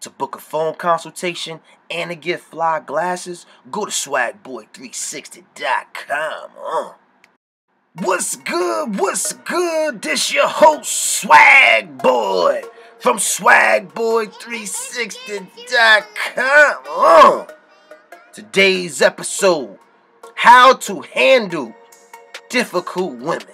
To book a phone consultation and to get fly glasses, go to Swagboy360.com. What's good? What's good? This your host, Swagboy, from Swagboy360.com. Today's episode, how to handle difficult women.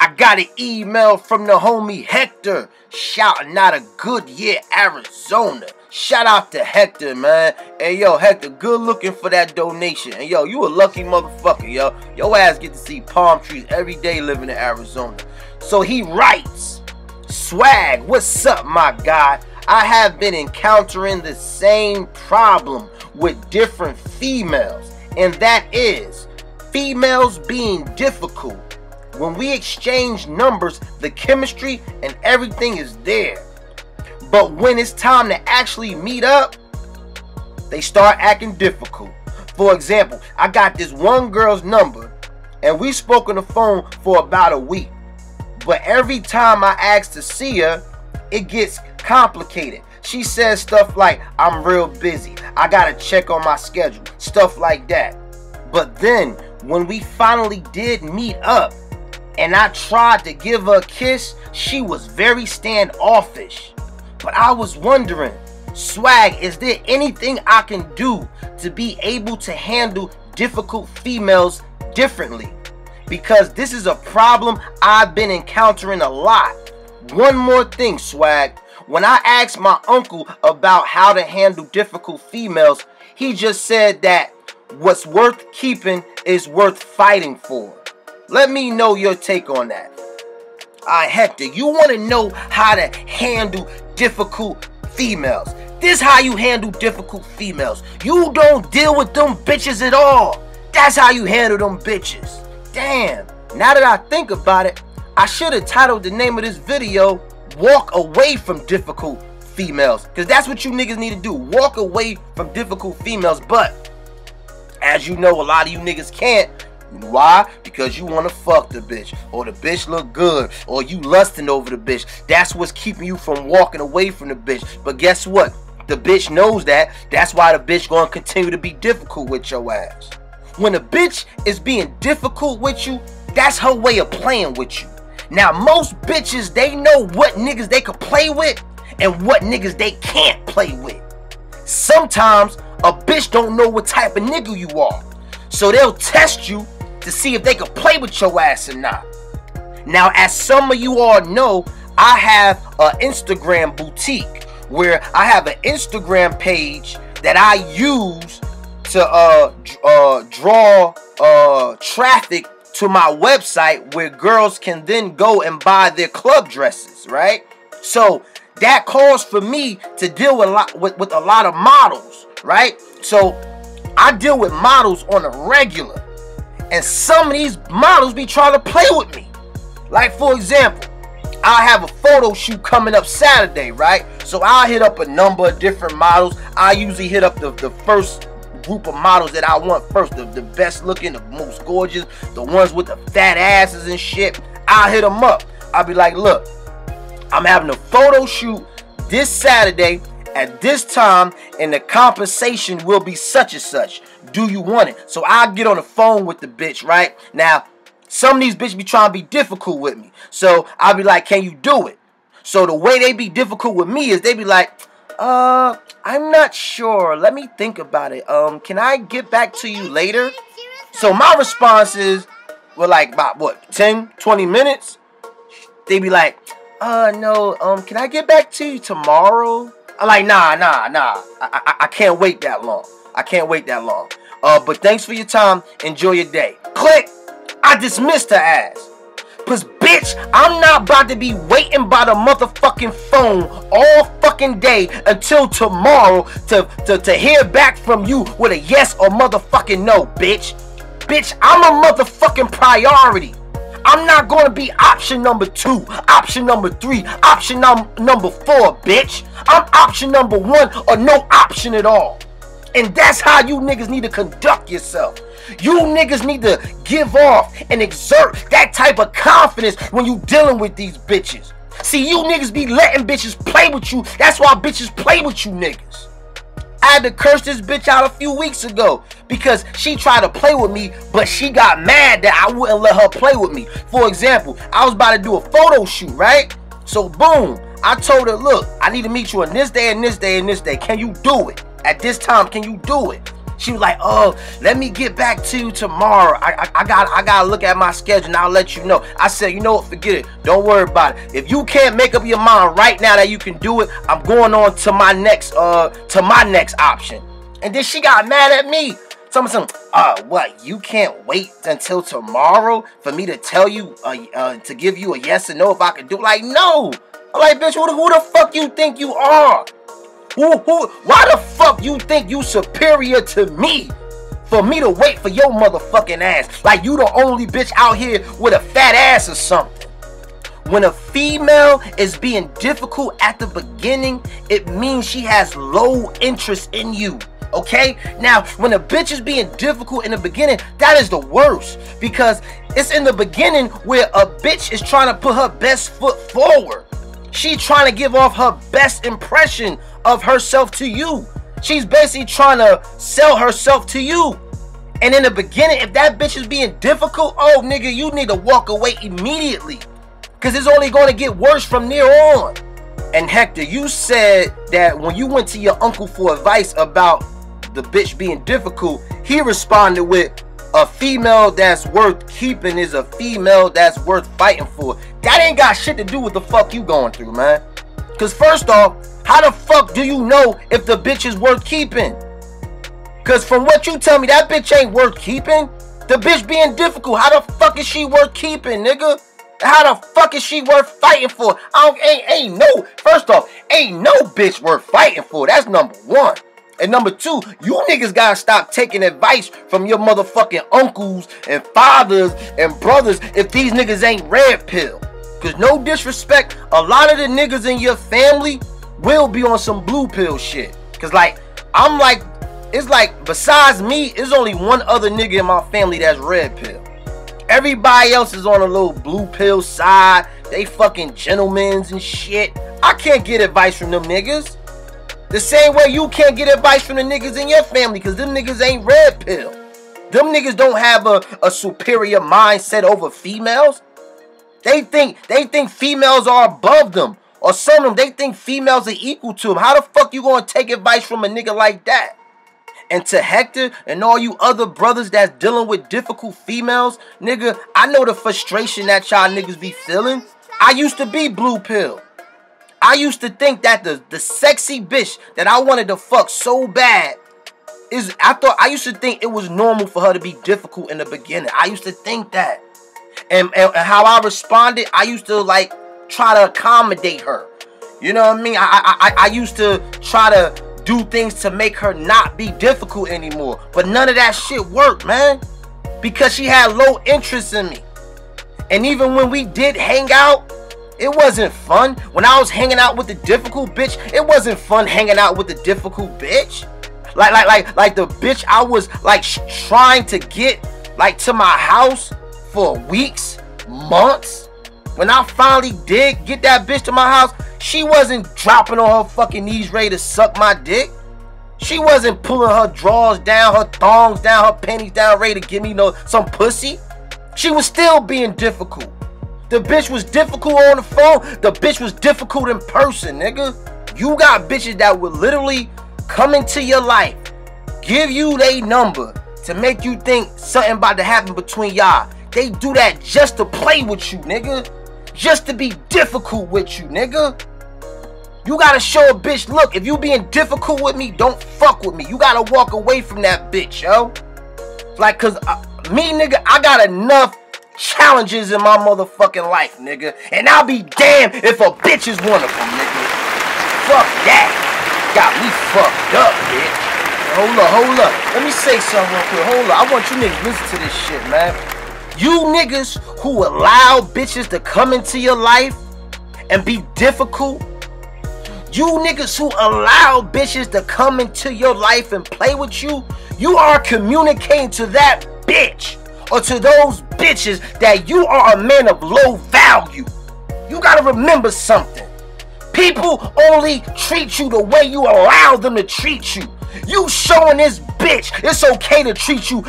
I got an email from the homie Hector, shouting out of Goodyear, Arizona. Shout out to Hector, man. Hey, yo, Hector, good looking for that donation. And, yo, you a lucky motherfucker, yo. Your ass get to see palm trees every day living in Arizona. So he writes, Swag, what's up, my guy? I have been encountering the same problem with different females, and that is females being difficult. When we exchange numbers, the chemistry and everything is there. But when it's time to actually meet up, they start acting difficult. For example, I got this one girl's number, and we spoke on the phone for about a week. But every time I ask to see her, it gets complicated. She says stuff like, I'm real busy, I gotta check on my schedule, stuff like that. But then, when we finally did meet up, and I tried to give her a kiss, she was very standoffish. But I was wondering, Swag, is there anything I can do to be able to handle difficult females differently? Because this is a problem I've been encountering a lot. One more thing, Swag. When I asked my uncle about how to handle difficult females, he just said that what's worth keeping is worth fighting for. Let me know your take on that. Alright, Hector, you want to know how to handle difficult females. This is how you handle difficult females. You don't deal with them bitches at all. That's how you handle them bitches. Damn, now that I think about it, I should have titled the name of this video, Walk Away from Difficult Females. Because that's what you niggas need to do. Walk away from difficult females. But, as you know, a lot of you niggas can't. Why? Because you want to fuck the bitch, or the bitch look good, or you lusting over the bitch. That's what's keeping you from walking away from the bitch. But guess what? The bitch knows that. That's why the bitch gonna continue to be difficult with your ass. When a bitch is being difficult with you, that's her way of playing with you. Now most bitches, they know what niggas they can play with and what niggas they can't play with. Sometimes a bitch don't know what type of nigga you are, so they'll test you to see if they can play with your ass or not. Now, as some of you all know, I have an Instagram boutique where I have an Instagram page that I use to draw traffic to my website where girls can then go and buy their club dresses, right? So that calls for me to deal with a lot of models, right? So I deal with models on a regular. And some of these models be trying to play with me. Like, for example, I have a photo shoot coming up Saturday, right? So I'll hit up a number of different models. I usually hit up the first group of models that I want first. The best looking, the most gorgeous, the ones with the fat asses and shit. I'll hit them up. I'll be like, look, I'm having a photo shoot this Saturday at this time, and the compensation will be such and such. Do you want it? So I'll get on the phone with the bitch, right? Now, some of these bitches be trying to be difficult with me. So I'll be like, can you do it? So the way they be difficult with me is they be like, I'm not sure. Let me think about it. Can I get back to you later? So my response is, well, like about what, 10, 20 minutes? They be like, no, can I get back to you tomorrow? I'm like, nah, I can't wait that long. But thanks for your time. Enjoy your day. Click. I dismissed her ass. Cause bitch, I'm not about to be waiting by the motherfucking phone all fucking day until tomorrow to hear back from you with a yes or motherfucking no, bitch. Bitch, I'm a motherfucking priority. I'm not gonna be option number 2, option number 3, option number 4, bitch. I'm option number 1 or no option at all. And that's how you niggas need to conduct yourself. You niggas need to give off and exert that type of confidence when you dealing with these bitches. See, you niggas be letting bitches play with you. That's why bitches play with you niggas. I had to curse this bitch out a few weeks ago because she tried to play with me, but she got mad that I wouldn't let her play with me. For example, I was about to do a photo shoot, right? So boom, I told her, look, I need to meet you on this day and this day and this day. Can you do it? At this time, can you do it? She was like, oh, let me get back to you tomorrow. I gotta look at my schedule and I'll let you know. I said, you know what, forget it. Don't worry about it. If you can't make up your mind right now that you can do it, I'm going on to my next option. And then she got mad at me. Something, what, you can't wait until tomorrow for me to tell you to give you a yes or no if I can do it? Like, no. I'm like, bitch, who the fuck you think you are? Why the fuck you think you superior to me for me to wait for your motherfucking ass? Like you the only bitch out here with a fat ass or something. When a female is being difficult at the beginning, it means she has low interest in you. Okay? Now, when a bitch is being difficult in the beginning, that is the worst. Because it's in the beginning where a bitch is trying to put her best foot forward. She's trying to give off her best impression of herself to you. She's basically trying to sell herself to you. And in the beginning, if that bitch is being difficult, oh nigga, you need to walk away immediately. Because it's only going to get worse from there on. And Hector, you said that when you went to your uncle for advice about the bitch being difficult, he responded with, a female that's worth keeping is a female that's worth fighting for. That ain't got shit to do with the fuck you going through, man. Because first off, how the fuck do you know if the bitch is worth keeping? Because from what you tell me, that bitch ain't worth keeping. The bitch being difficult, how the fuck is she worth keeping, nigga? How the fuck is she worth fighting for? I don't, ain't no, first off, ain't no bitch worth fighting for. That's number one. And number two, you niggas gotta stop taking advice from your motherfucking uncles and fathers and brothers if these niggas ain't red pill. Cause no disrespect, a lot of the niggas in your family will be on some blue pill shit. Cause like, I'm like, it's like, besides me, there's only one other nigga in my family that's red pill. Everybody else is on a little blue pill side. They fucking gentlemen's and shit. I can't get advice from them niggas. The same way you can't get advice from the niggas in your family because them niggas ain't red pill. Them niggas don't have a superior mindset over females. They think females are above them. Or some of them, they think females are equal to them. How the fuck you gonna take advice from a nigga like that? And to Hector and all you other brothers that's dealing with difficult females, nigga, I know the frustration that y'all niggas be feeling. I used to be blue pill. I used to think that the sexy bitch that I wanted to fuck so bad is, I used to think it was normal for her to be difficult in the beginning. I used to think that. And how I responded, I used to like try to accommodate her. You know what I mean? I used to try to do things to make her not be difficult anymore. But none of that shit worked, man. Because she had low interest in me. And even when we did hang out, it wasn't fun. When I was hanging out with the difficult bitch, it wasn't fun hanging out with the difficult bitch. Like the bitch I was like trying to get like to my house for weeks, months. When I finally did get that bitch to my house, she wasn't dropping on her fucking knees ready to suck my dick. She wasn't pulling her drawers down, her thongs down, her panties down ready to give me some pussy. She was still being difficult. The bitch was difficult on the phone. The bitch was difficult in person, nigga. You got bitches that would literally come into your life, give you they number to make you think something about to happen between y'all. They do that just to play with you, nigga. Just to be difficult with you, nigga. You gotta show a bitch, look, if you being difficult with me, don't fuck with me. You gotta walk away from that bitch, yo. Like, cause me, nigga, I got enough challenges in my motherfucking life, nigga, and I'll be damned if a bitch is one of them, nigga. Fuck that. Got me fucked up, bitch. Hold up. Let me say something real quick. Hold up. I want you niggas to listen to this shit, man. You niggas who allow bitches to come into your life and be difficult, you niggas who allow bitches to come into your life and play with you, you are communicating to that bitch or to those bitches that you are a man of low value. You gotta remember something. People only treat you the way you allow them to treat you. You showing this bitch it's okay to treat you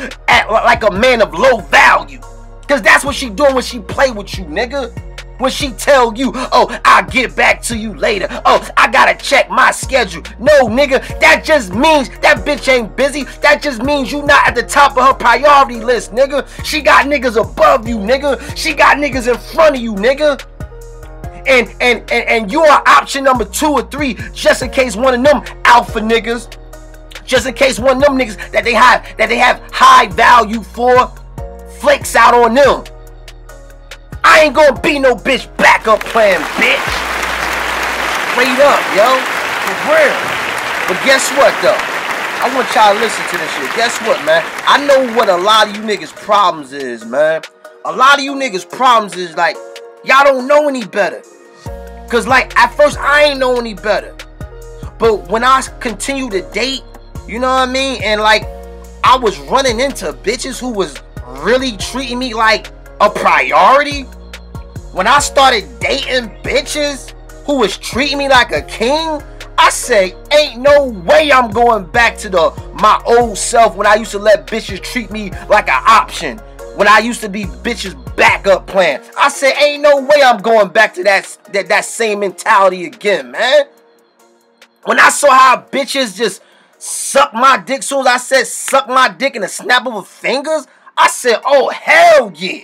like a man of low value. Because that's what she doing when she play with you, nigga. When she tell you, oh, I'll get back to you later. Oh, I gotta check my schedule. No, nigga, that just means that bitch ain't busy. That just means you not at the top of her priority list, nigga. She got niggas above you, nigga. She got niggas in front of you, nigga. And you are option number 2 or 3, just in case one of them alpha niggas. Just in case one of them niggas that they have high value for flakes out on them. I ain't gonna be no bitch backup plan, bitch. Straight up, yo. For real. But guess what, though? I want y'all to listen to this shit. Guess what, man? I know what a lot of you niggas' problems is, man. A lot of you niggas' problems is, like, y'all don't know any better. Because, like, at first, I ain't know any better. But when I continued to date, you know what I mean? And, like, I was running into bitches who was really treating me like a priority. When I started dating bitches who was treating me like a king, I say, ain't no way I'm going back to my old self when I used to let bitches treat me like an option. When I used to be bitches backup plan. I say, ain't no way I'm going back to that same mentality again, man. When I saw how bitches just suck my dick, soon as I said suck my dick in a snap of a fingers, I said, oh, hell yeah.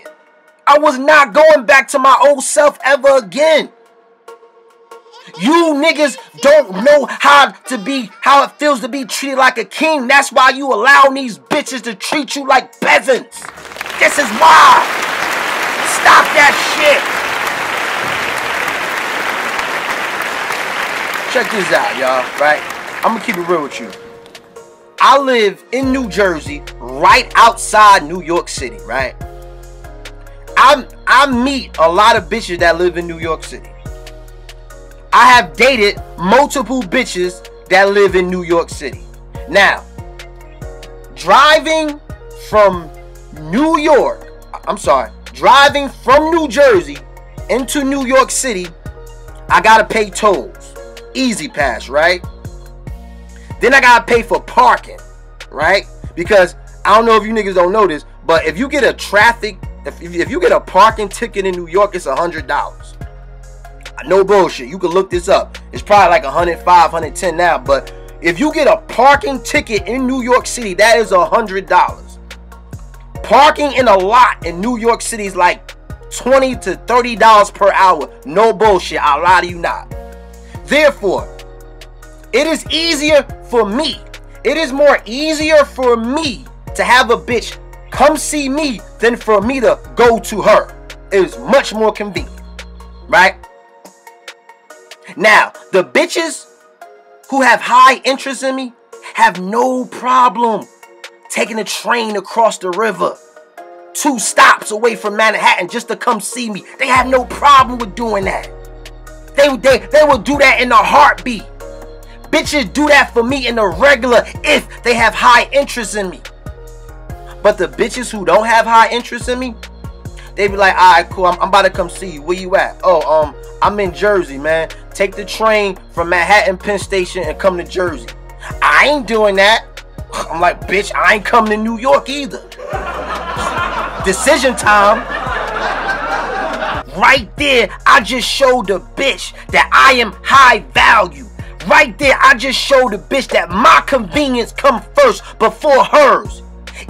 I was not going back to my old self ever again. You niggas don't know how it feels to be treated like a king. That's why you allow these bitches to treat you like peasants. This is why. Stop that shit. Check this out, y'all, right? I'm gonna keep it real with you. I live in New Jersey, right outside New York City, right? I meet a lot of bitches that live in New York City. I have dated multiple bitches that live in New York City. Now, driving from driving from New Jersey into New York City, I gotta pay tolls. Easy pass, right? Then I gotta pay for parking, right? Because I don't know if you niggas don't know this, but if you get a parking ticket in New York, it's $100. No bullshit. You can look this up. It's probably like 105, 110 now. But if you get a parking ticket in New York City, that is $100. Parking in a lot in New York City is like $20 to $30 per hour. No bullshit. I lie to you not. Therefore, it is easier for me. It is more easier for me to have a bitch come see me than for me to go to her. It is much more convenient, right? Now, the bitches who have high interest in me have no problem taking a train across the river 2 stops away from Manhattan just to come see me. They have no problem with doing that. They will do that in a heartbeat. Bitches do that for me in the regular if they have high interest in me. But the bitches who don't have high interest in me, they be like, all right, cool, I'm about to come see you. Where you at? Oh, I'm in Jersey, man. Take the train from Manhattan Penn Station and come to Jersey. I ain't doing that. I'm like, bitch, I ain't coming to New York either. Decision time. Right there, I just showed the bitch that I am high value. Right there, I just showed the bitch that my convenience come first before hers.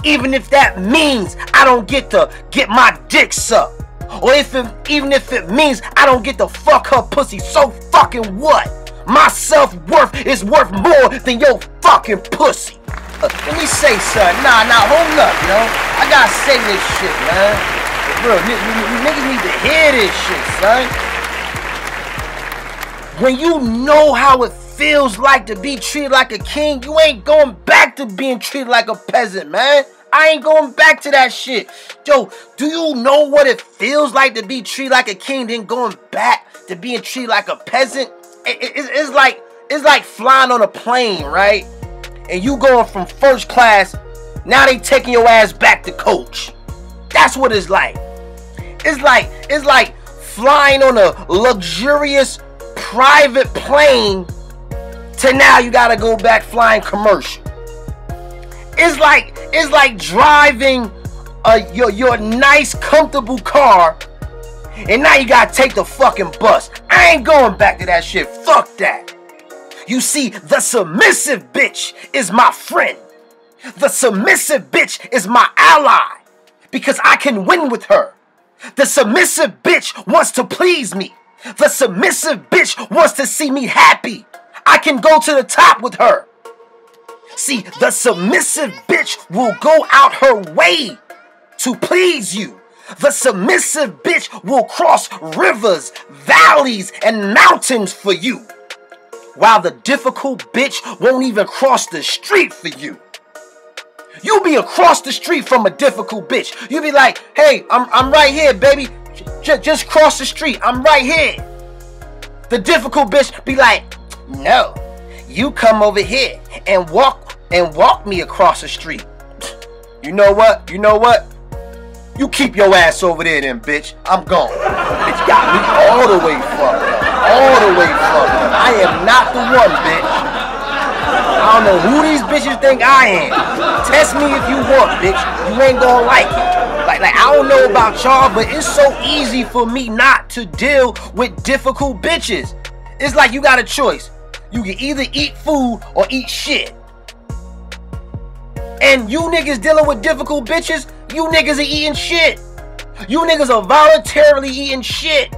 Even if that means I don't get to get my dick sucked. Or even if it means I don't get to fuck her pussy, so fucking what? My self-worth is worth more than your fucking pussy. Let me say something. Nah, hold up, yo. I gotta say this shit, man. Bro, you niggas need to hear this shit, son. When you know how it feels like to be treated like a king, you ain't going back to being treated like a peasant, man. I ain't going back to that shit. Yo, do you know what it feels like to be treated like a king, then going back to being treated like a peasant? It's like flying on a plane, right? And you going from first class, now they taking your ass back to coach. That's what it's like. It's like flying on a luxurious private plane to now you gotta go back flying commercial. It's like driving your nice comfortable car, and now you gotta take the fucking bus. I ain't going back to that shit. Fuck that. You see, the submissive bitch is my friend. The submissive bitch is my ally, because I can win with her. The submissive bitch wants to please me. The submissive bitch wants to see me happy. I can go to the top with her. See, the submissive bitch will go out her way to please you. The submissive bitch will cross rivers, valleys, and mountains for you, while the difficult bitch won't even cross the street for you. You'll be across the street from a difficult bitch. You'll be like, hey, I'm right here, baby. Just cross the street. I'm right here. The difficult bitch be like, no, you come over here and walk me across the street. You know what? You know what? You keep your ass over there then, bitch. I'm gone. Bitch got me all the way fucked up. All the way fucked up. I am not the one, bitch. I don't know who these bitches think I am. Test me if you want, bitch. You ain't gonna like it. Like I don't know about y'all, but it's so easy for me not to deal with difficult bitches. It's like you got a choice. You can either eat food or eat shit. And you niggas dealing with difficult bitches, you niggas are eating shit. You niggas are voluntarily eating shit.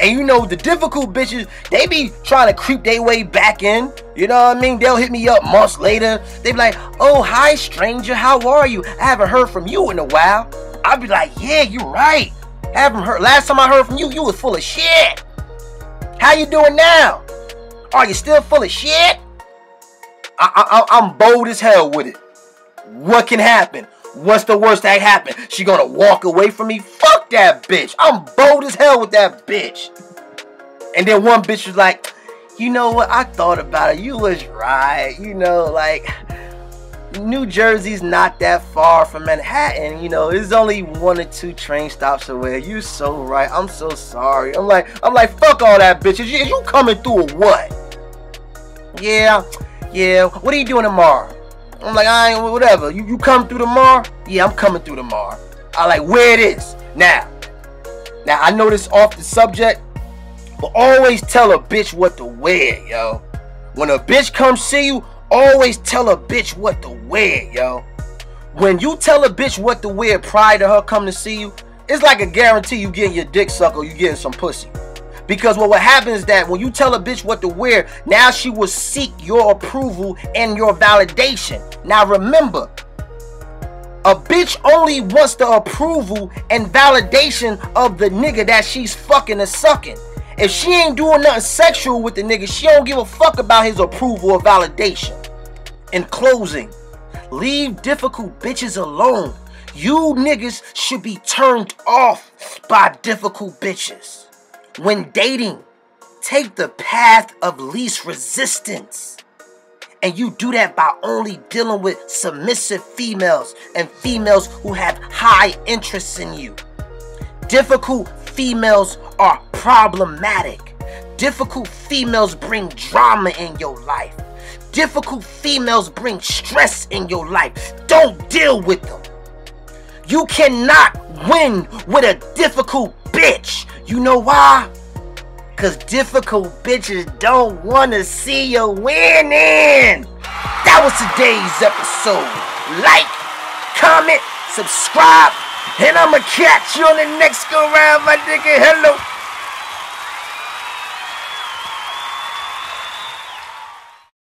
And you know the difficult bitches, they be trying to creep their way back in. You know what I mean? They'll hit me up months later. They be like, oh, hi, stranger. How are you? I haven't heard from you in a while. I'll be like, yeah, you're right. Haven't heard. Last time I heard from you, you was full of shit. How you doing now? Are you still full of shit? I'm bold as hell with it. What can happen? What's the worst that happened? She gonna walk away from me? Fuck that bitch. I'm bold as hell with that bitch. And then one bitch was like, you know what? I thought about it. You was right. You know, like, New Jersey's not that far from Manhattan. You know, it's only 1 or 2 train stops away. You so right. I'm so sorry. I'm like, fuck all that bitch. Is you coming through or what? Yeah. What are you doing tomorrow? I'm like, I ain't, whatever. You come through tomorrow? Yeah, I'm coming through tomorrow. I like where it is. Now I know this off the subject, but always tell a bitch what to wear, yo. When a bitch comes see you, always tell a bitch what to wear, yo. When you tell a bitch what to wear prior to her coming to see you, it's like a guarantee you getting your dick sucked or you getting some pussy. Because what happens is that when you tell a bitch what to wear, now she will seek your approval and your validation. Now remember, a bitch only wants the approval and validation of the nigga that she's fucking or sucking. If she ain't doing nothing sexual with the nigga, she don't give a fuck about his approval or validation. In closing, leave difficult bitches alone. You niggas should be turned off by difficult bitches. When dating, take the path of least resistance. And you do that by only dealing with submissive females and females who have high interests in you. Difficult females are problematic. Difficult females bring drama in your life. Difficult females bring stress in your life. Don't deal with them. You cannot win with a difficult bitch. You know why? Because difficult bitches don't want to see you winning. That was today's episode. Like, comment, subscribe, and I'ma catch you on the next go round, my nigga. Hello.